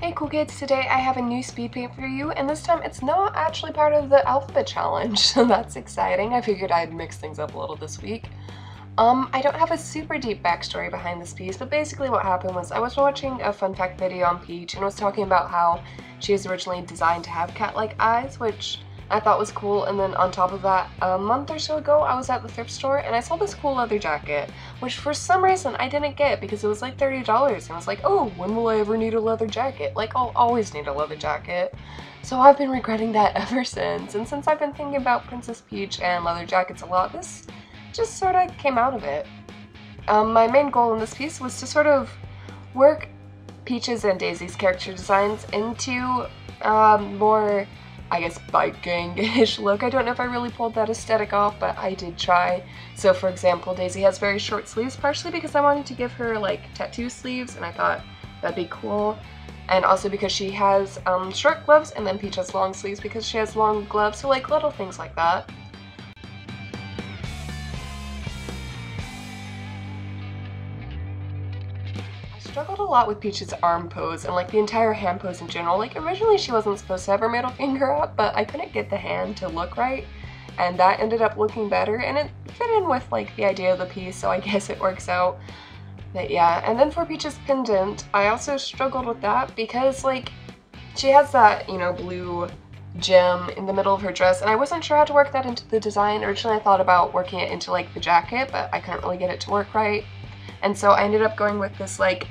Hey cool kids, today I have a new speed paint for you, and this time it's not actually part of the alphabet challenge, so that's exciting. I figured I'd mix things up a little this week. I don't have a super deep backstory behind this piece, but basically what happened was I was watching a fun fact video on Peach and was talking about how she was originally designed to have cat-like eyes, which I thought was cool. And then on top of that, a month or so ago I was at the thrift store and I saw this cool leather jacket, which for some reason I didn't get because it was like $30, and I was like, oh, when will I ever need a leather jacket? Like, I'll always need a leather jacket. So I've been regretting that ever since, and since I've been thinking about Princess Peach and leather jackets a lot, this just sort of came out of it. My main goal in this piece was to sort of work Peach's and Daisy's character designs into more, I guess, biking-ish look. I don't know if I really pulled that aesthetic off, but I did try. So for example, Daisy has very short sleeves, partially because I wanted to give her like tattoo sleeves and I thought that'd be cool, and also because she has short gloves, and then Peach has long sleeves because she has long gloves, so like little things like that. I struggled a lot with Peach's arm pose and like the entire hand pose in general. Like, originally she wasn't supposed to have her middle finger up, but I couldn't get the hand to look right, and that ended up looking better, and it fit in with like the idea of the piece, so I guess it works out. But yeah, and then for Peach's pendant, I also struggled with that because like she has that, you know, blue gem in the middle of her dress, and I wasn't sure how to work that into the design. Originally I thought about working it into like the jacket, but I couldn't really get it to work right, and so I ended up going with this like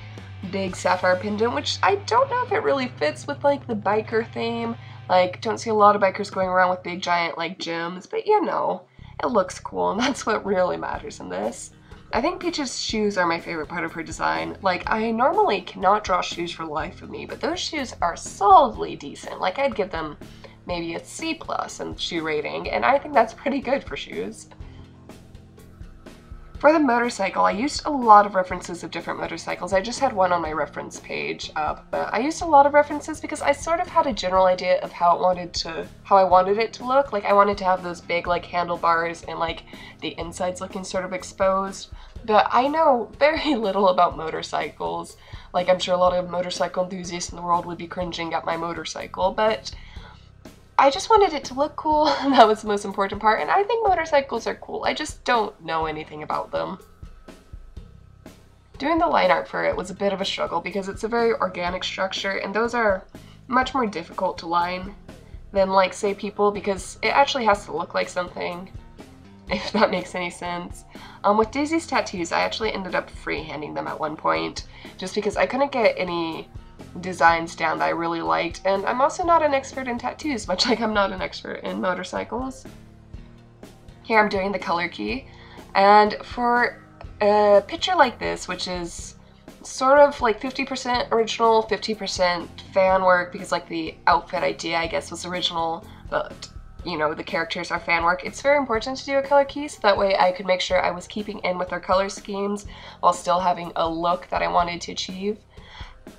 big sapphire pendant, which I don't know if it really fits with like the biker theme. Like, don't see a lot of bikers going around with big giant like gems, but you know, it looks cool, and that's what really matters in this. I think Peach's shoes are my favorite part of her design. Like, I normally cannot draw shoes for life of me, but those shoes are solidly decent. Like, I'd give them maybe a C+ in shoe rating, and I think that's pretty good for shoes. For the motorcycle, I used a lot of references of different motorcycles. I just had one on my reference page up, but I used a lot of references because I sort of had a general idea of how I wanted it to look. Like, I wanted to have those big like handlebars and like the insides looking sort of exposed, but I know very little about motorcycles. Like, I'm sure a lot of motorcycle enthusiasts in the world would be cringing at my motorcycle, but I just wanted it to look cool, and that was the most important part, and I think motorcycles are cool. I just don't know anything about them. Doing the line art for it was a bit of a struggle because it's a very organic structure, and those are much more difficult to line than like, say, people, because it actually has to look like something, if that makes any sense. With Daisy's tattoos, I actually ended up freehanding them at one point just because I couldn't get any designs down that I really liked, and I'm also not an expert in tattoos, much like I'm not an expert in motorcycles. Here I'm doing the color key, and for a picture like this, which is sort of like 50% original, 50% fan work, because like the outfit idea, I guess, was original, but you know, the characters are fan work. It's very important to do a color key, so that way I could make sure I was keeping in with their color schemes while still having a look that I wanted to achieve.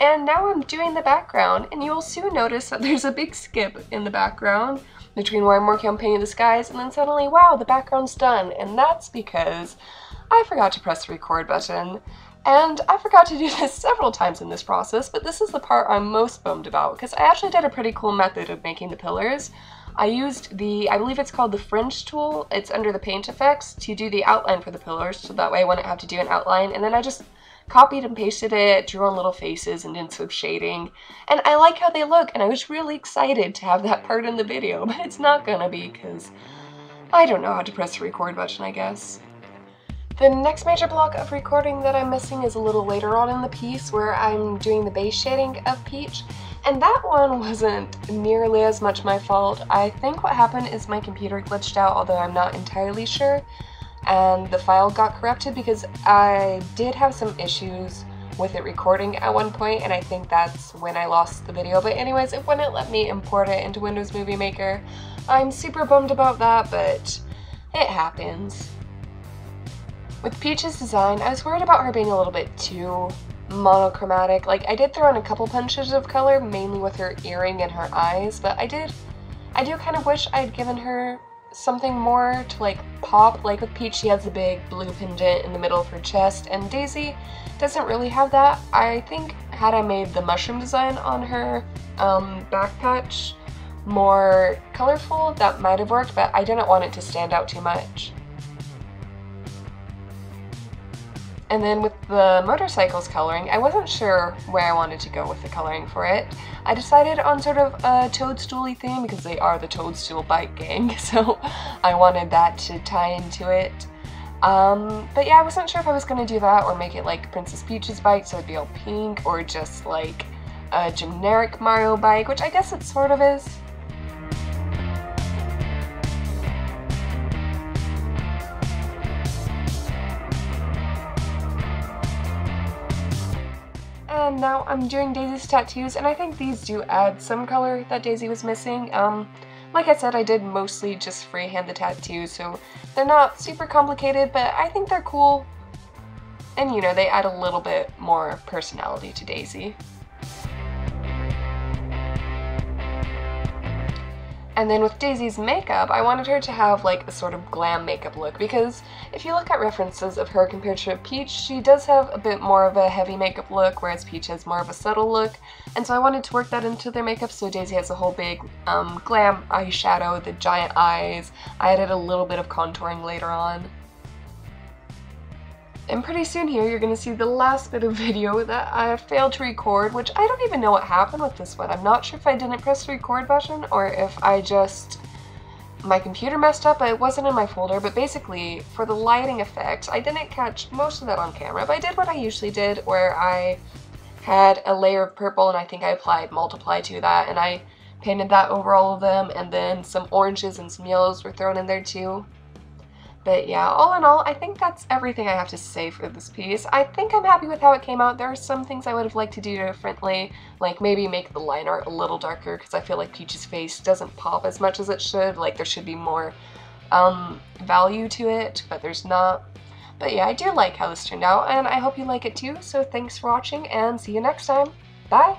And now I'm doing the background, and you'll soon notice that there's a big skip in the background between where I'm working on painting the skies, and then suddenly, wow, the background's done, and that's because I forgot to press the record button. And I forgot to do this several times in this process, but this is the part I'm most bummed about, because I actually did a pretty cool method of making the pillars. I used the, I believe it's called the fringe tool, it's under the paint effects, to do the outline for the pillars, so that way I wouldn't have to do an outline, and then I just copied and pasted it, drew on little faces, and did some shading, and I like how they look, and I was really excited to have that part in the video, but it's not gonna be because I don't know how to press the record button, I guess. The next major block of recording that I'm missing is a little later on in the piece, where I'm doing the base shading of Peach, and that one wasn't nearly as much my fault. I think what happened is my computer glitched out, although I'm not entirely sure, and the file got corrupted because I did have some issues with it recording at one point, and I think that's when I lost the video. But anyways, it wouldn't let me import it into Windows Movie Maker. I'm super bummed about that, but it happens. With Peach's design, I was worried about her being a little bit too monochromatic. Like, I did throw in a couple punches of color, mainly with her earring and her eyes, but I do kind of wish I had given her something more to like pop. Like with Peach, she has a big blue pendant in the middle of her chest, and Daisy doesn't really have that. I think had I made the mushroom design on her back patch more colorful, that might have worked, but I didn't want it to stand out too much. And then with the motorcycles coloring, I wasn't sure where I wanted to go with the coloring for it. I decided on sort of a toadstool-y theme because they are the Toadstool Bike Gang, so I wanted that to tie into it. But yeah, I wasn't sure if I was going to do that or make it like Princess Peach's bike, so it'd be all pink, or just like a generic Mario bike, which I guess it sort of is. And now I'm doing Daisy's tattoos, and I think these do add some color that Daisy was missing. Like I said, I did mostly just freehand the tattoos, so they're not super complicated, but I think they're cool. And you know, they add a little bit more personality to Daisy. And then with Daisy's makeup, I wanted her to have like a sort of glam makeup look, because if you look at references of her compared to Peach, she does have a bit more of a heavy makeup look, whereas Peach has more of a subtle look. And so I wanted to work that into their makeup, so Daisy has a whole big glam eyeshadow, the giant eyes. I added a little bit of contouring later on. And pretty soon here, you're going to see the last bit of video that I failed to record, which I don't even know what happened with this one. I'm not sure if I didn't press the record button or if I just... my computer messed up, but it wasn't in my folder. But basically, for the lighting effect, I didn't catch most of that on camera, but I did what I usually did, where I had a layer of purple and I think I applied multiply to that, and I painted that over all of them, and then some oranges and some yellows were thrown in there too. But yeah, all in all, I think that's everything I have to say for this piece. I think I'm happy with how it came out. There are some things I would have liked to do differently, like maybe make the line art a little darker, because I feel like Peach's face doesn't pop as much as it should. Like, there should be more value to it, but there's not. But yeah, I do like how this turned out, and I hope you like it too, so thanks for watching, and see you next time. Bye!